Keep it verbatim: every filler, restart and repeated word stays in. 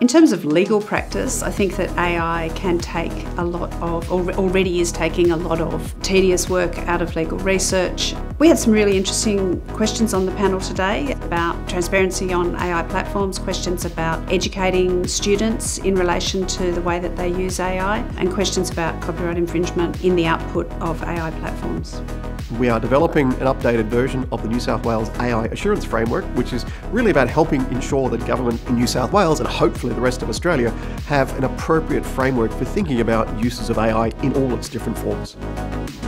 In terms of legal practice, I think that A I can take a lot of, or already is taking a lot of tedious work out of legal research. We had some really interesting questions on the panel today about transparency on A I platforms, questions about educating students in relation to the way that they use A I, and questions about copyright infringement in the output of A I platforms. We are developing an updated version of the New South Wales A I Assurance Framework, which is really about helping ensure that government in New South Wales, and hopefully the rest of Australia, have an appropriate framework for thinking about uses of A I in all its different forms.